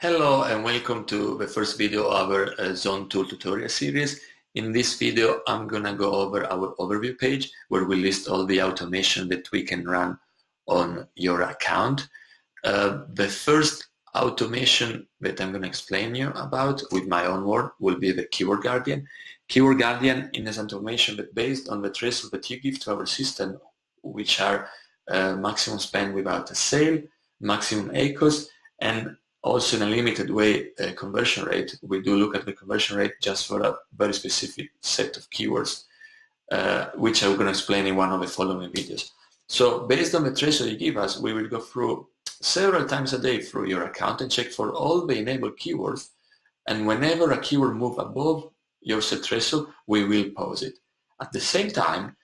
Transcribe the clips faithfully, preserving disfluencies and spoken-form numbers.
Hello and welcome to the first video of our uh, Zon.Tools tutorial series. In this video I'm gonna go over our overview page where we list all the automation that we can run on your account. Uh, the first automation that I'm gonna explain you about with my own word will be the Keyword Guardian. Keyword Guardian is an automation that based on the threshold that you give to our system, which are uh, maximum spend without a sale, maximum ACoS, and also in a limited way uh, conversion rate. We do look at the conversion rate just for a very specific set of keywords, uh, which I'm going to explain in one of the following videos. So based on the threshold you give us, we will go through several times a day through your account and check for all the enabled keywords, and whenever a keyword moves above your set threshold, we will pause it. At the same time,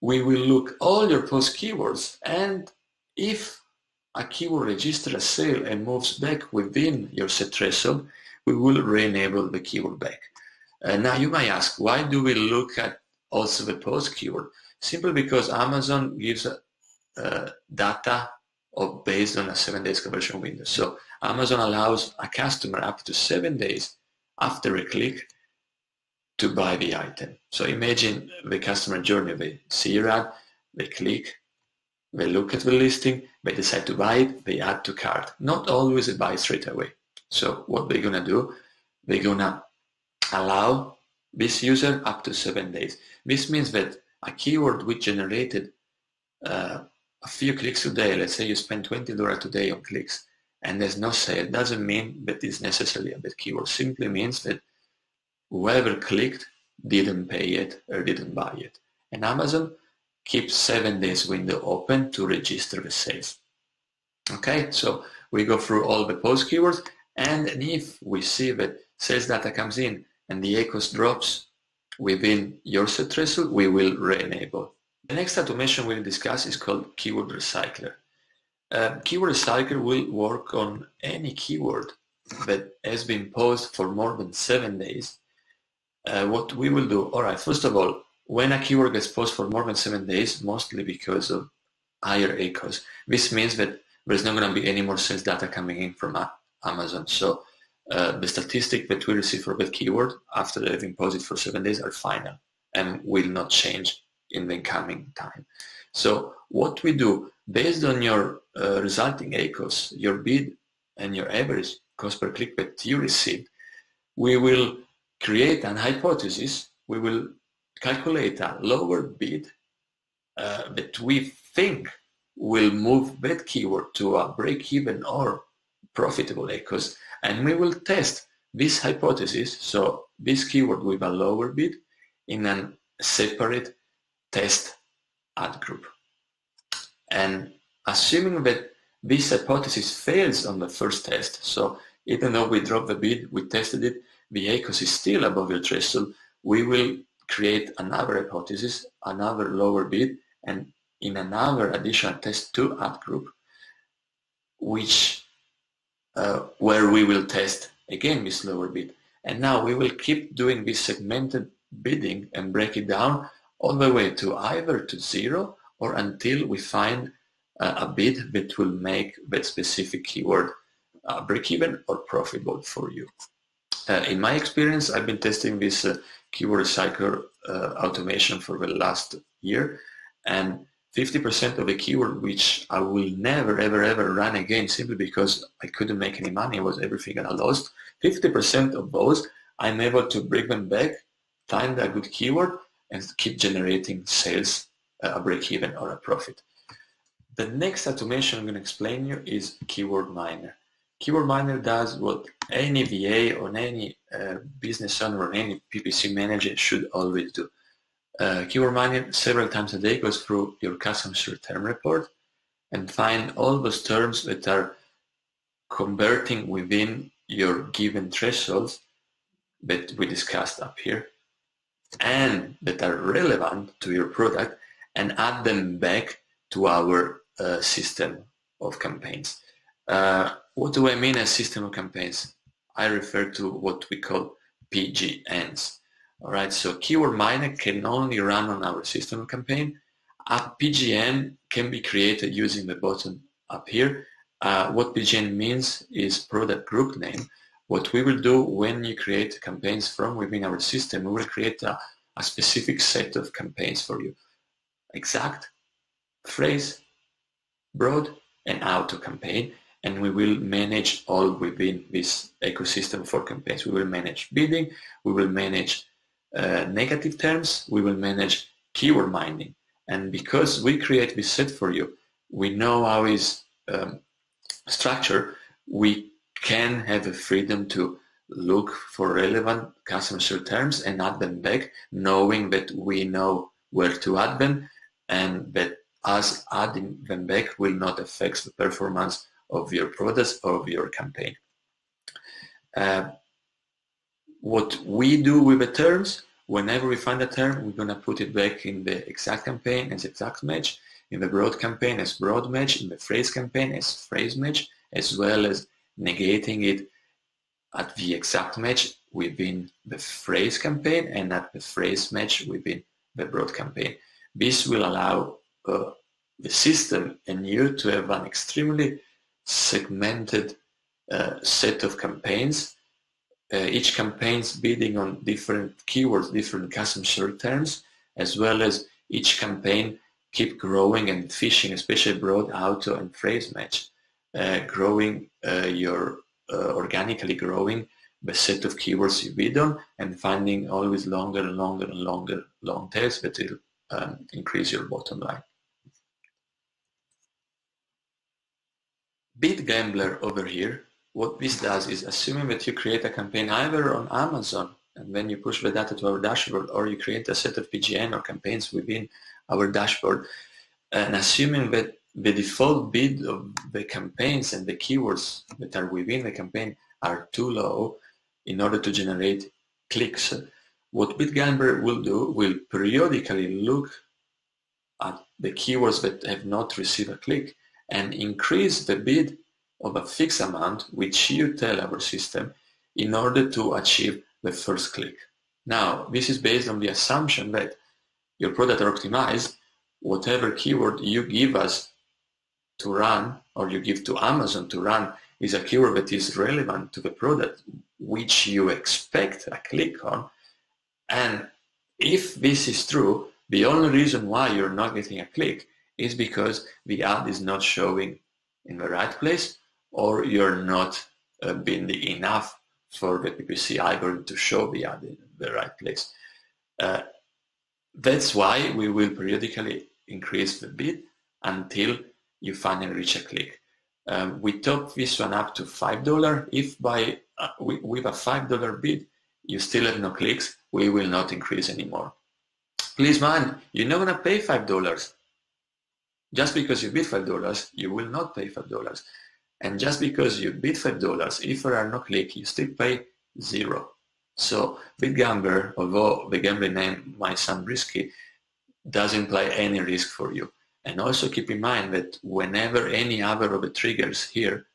we will look all your post keywords, and if a keyword registers a sale and moves back within your set threshold, we will re-enable the keyword back. Uh, now you might ask, why do we look at also the post keyword? Simply because Amazon gives uh, data of based on a seven days conversion window. So Amazon allows a customer up to seven days after a click to buy the item. So imagine the customer journey. They see your ad, they click, they look at the listing, they decide to buy it, they add to cart. Not always they buy straight away. So what they're gonna do, they're gonna allow this user up to seven days. This means that a keyword which generated uh, a few clicks a day, let's say you spend twenty dollars today on clicks and there's no sale, doesn't mean that it's necessarily a bad keyword. Simply means that whoever clicked didn't pay it or didn't buy it. And Amazon keep seven days window open to register the sales. Okay, so we go through all the post keywords, and if we see that sales data comes in and the ACoS drops within your set threshold, we will re-enable. The next automation we'll discuss is called Keyword Recycler. Uh, Keyword Recycler will work on any keyword that has been posted for more than seven days. Uh, what we will do, alright, first of all, when a keyword gets posted for more than seven days, mostly because of higher ACoS, this means that there's not going to be any more sales data coming in from Amazon. So uh, the statistics that we receive for that keyword after having posted for seven days are final and will not change in the incoming time. So what we do, based on your uh, resulting ACoS, your bid and your average cost per click that you received, we will create an hypothesis. We will calculate a lower bid uh, that we think will move that keyword to a break-even or profitable ACoS, and we will test this hypothesis, so this keyword with a lower bid, in a separate test ad group. And assuming that this hypothesis fails on the first test, so even though we dropped the bid, we tested it, the ACoS is still above your threshold, we will create another hypothesis, another lower bid, and in another additional test two ad group, which uh, where we will test again this lower bid. And now we will keep doing this segmented bidding and break it down all the way to either to zero or until we find uh, a bid that will make that specific keyword uh, break-even or profitable for you. Uh, in my experience, I've been testing this uh, Keyword Recycler uh, automation for the last year, and fifty percent of the keyword which I will never ever ever run again simply because I couldn't make any money, it was everything I lost, fifty percent of those I'm able to bring them back, find a good keyword and keep generating sales, uh, a break-even or a profit. The next automation I'm going to explain to you is Keyword Miner. Keyword Miner does what any V A or any uh, business owner or any P P C manager should always do. Uh, Keyword Miner several times a day goes through your custom search term report and find all those terms that are converting within your given thresholds that we discussed up here and that are relevant to your product, and add them back to our uh, system of campaigns. Uh, what do I mean as system of campaigns? I refer to what we call P G Ns. All right, so Keyword Miner can only run on our system of campaign. A P G N can be created using the button up here, Uh, what P G N means is product group name. What we will do when you create campaigns from within our system, we will create a, a specific set of campaigns for you. Exact, phrase, broad, and auto campaign, and we will manage all within this ecosystem for campaigns. We will manage bidding, we will manage uh, negative terms, we will manage keyword mining. And because we create this set for you, we know how is um, structure, we can have the freedom to look for relevant customer search terms and add them back, knowing that we know where to add them, and that us adding them back will not affect the performance of your products or of your campaign. Uh, what we do with the terms, whenever we find a term, we're going to put it back in the exact campaign as exact match, in the broad campaign as broad match, in the phrase campaign as phrase match, as well as negating it at the exact match within the phrase campaign and at the phrase match within the broad campaign. This will allow uh, the system and you to have an extremely segmented uh, set of campaigns, uh, each campaign's bidding on different keywords, different custom search terms, as well as each campaign keep growing and fishing, especially broad, auto and phrase match, uh, growing uh, your uh, organically growing the set of keywords you bid on and finding always longer and longer and longer long tails that will um, increase your bottom line. Bid Gambler over here, what this does is, assuming that you create a campaign either on Amazon and then you push the data to our dashboard, or you create a set of P G N or campaigns within our dashboard, and assuming that the default bid of the campaigns and the keywords that are within the campaign are too low in order to generate clicks, what Bid Gambler will do will periodically look at the keywords that have not received a click and increase the bid of a fixed amount, which you tell our system, in order to achieve the first click. Now, this is based on the assumption that your products are optimized. Whatever keyword you give us to run, or you give to Amazon to run, is a keyword that is relevant to the product, which you expect a click on. And if this is true, the only reason why you're not getting a click is because the ad is not showing in the right place, or you're not uh, bidding enough for the P P C algorithm to show the ad in the right place. Uh, that's why we will periodically increase the bid until you finally reach a click. Um, we top this one up to five dollars. If by uh, we, with a five dollar bid you still have no clicks, we will not increase anymore. Please man, you're not gonna pay five dollars. Just because you bid five dollars, you will not pay five dollars. And just because you bid five dollars, if there are no clicks, you still pay zero. So Bid Gambler, although the gambling name might sound risky, does imply any risk for you. And also keep in mind that whenever any other of the triggers here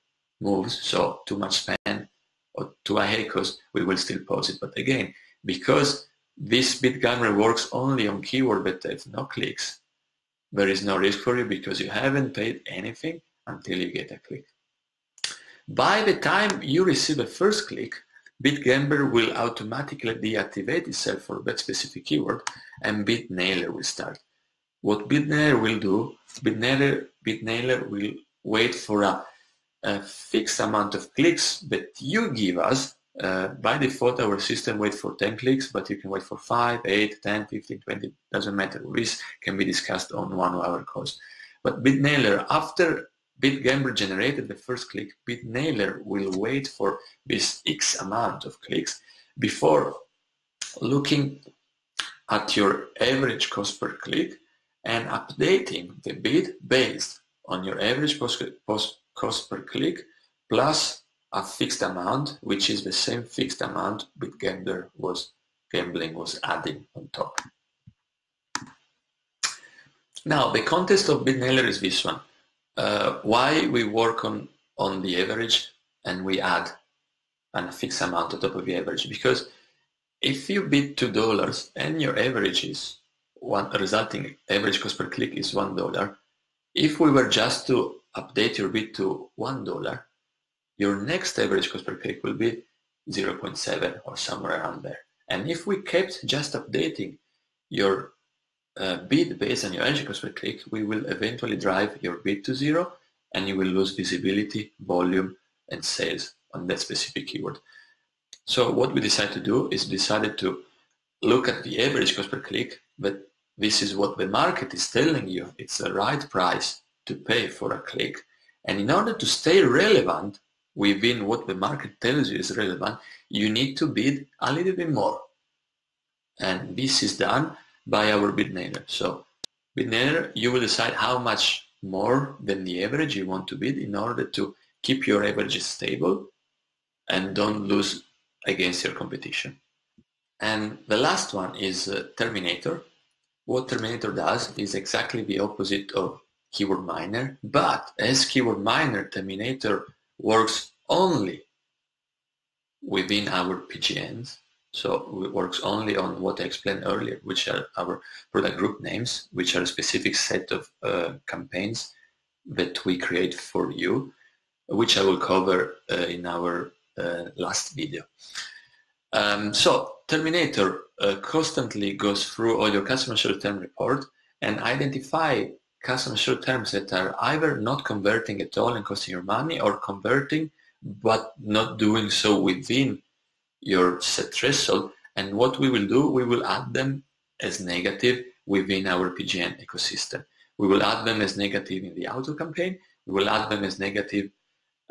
moves, so too much spend or too high cost, we will still pause it. But again, because this Bid Gambler works only on keywords that have no clicks, there is no risk for you because you haven't paid anything until you get a click. By the time you receive a first click, Bid Gambler will automatically deactivate itself for that specific keyword, and Bid Nailer will start. What Bid Nailer will do, Bid Nailer, Bid Nailer will wait for a, a fixed amount of clicks that you give us. Uh, by default, our system waits for ten clicks, but you can wait for five, eight, ten, fifteen, twenty, doesn't matter. This can be discussed on one of our calls. But Bid Nailer, after Bid Gambler generated the first click, Bid Nailer will wait for this X amount of clicks before looking at your average cost per click and updating the bid based on your average post, post, cost per click plus a fixed amount, which is the same fixed amount Bid Gambler was gambling was adding on top. Now, the context of Bid Nailer is this one. Uh, why we work on, on the average and we add a fixed amount on top of the average? Because if you bid two dollars and your average is one, resulting average cost per click is one dollar, if we were just to update your bid to one dollar, your next average cost per click will be zero point seven or somewhere around there. And if we kept just updating your uh, bid based on your average cost per click, we will eventually drive your bid to zero, and you will lose visibility, volume, and sales on that specific keyword. So what we decided to do is decided to look at the average cost per click, but this is what the market is telling you. It's the right price to pay for a click. And in order to stay relevant within what the market tells you is relevant, you need to bid a little bit more. And this is done by our Bid Nailer. So Bid Nailer, you will decide how much more than the average you want to bid in order to keep your averages stable and don't lose against your competition. And the last one is uh, Terminator. What Terminator does is exactly the opposite of Keyword Miner, but as Keyword Miner, Terminator works only within our P G Ns, so it works only on what I explained earlier, which are our product group names, which are a specific set of uh, campaigns that we create for you, which I will cover uh, in our uh, last video. Um, so Terminator uh, constantly goes through all your customer short-term report and identify customer short-terms that are either not converting at all and costing your money, or converting but not doing so within your set threshold. And what we will do, we will add them as negative within our P G N ecosystem. We will add them as negative in the auto campaign, we will add them as negative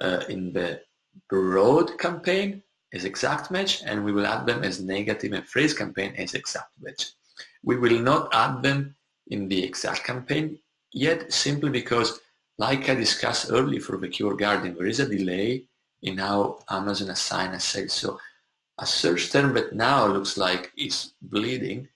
uh, in the broad campaign as exact match, and we will add them as negative in phrase campaign as exact match. We will not add them in the exact campaign yet, simply because, like I discussed earlier for the Keyword Guardian, there is a delay in how Amazon assigns a sale. So a search term that now looks like it's bleeding,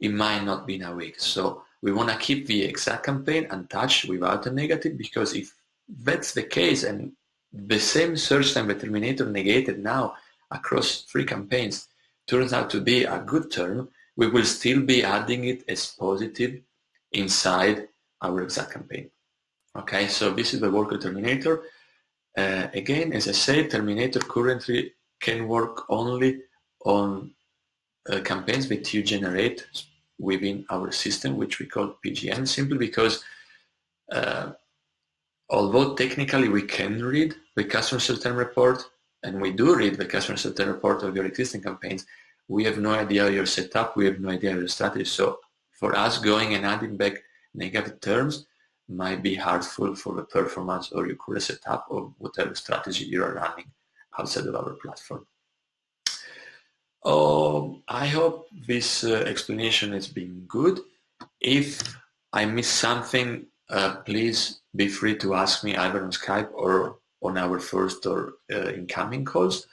it might not be in a week. So we want to keep the exact campaign untouched without a negative, because if that's the case and the same search term that Terminator negated now across three campaigns turns out to be a good term, we will still be adding it as positive inside our exact campaign. Okay, so this is the work of Terminator. Uh, again, as I said, Terminator currently can work only on uh, campaigns that you generate within our system, which we call P G N, simply because uh, although technically we can read the customer short-term report, and we do read the customer short-term report of your existing campaigns, we have no idea of your setup, we have no idea of your strategy. So for us, going and adding back negative terms might be harmful for the performance or your current setup or whatever strategy you are running outside of our platform. Um, I hope this uh, explanation has been good. If I miss something, uh, please be free to ask me either on Skype or on our first or uh, incoming calls.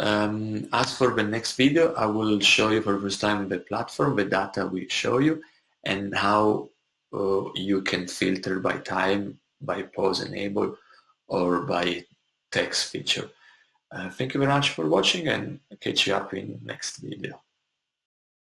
Um, as for the next video, I will show you for the first time the platform, the data we show you, and how Uh, you can filter by time, by pause enable, or by text feature. Uh, thank you very much for watching, and catch you up in next video.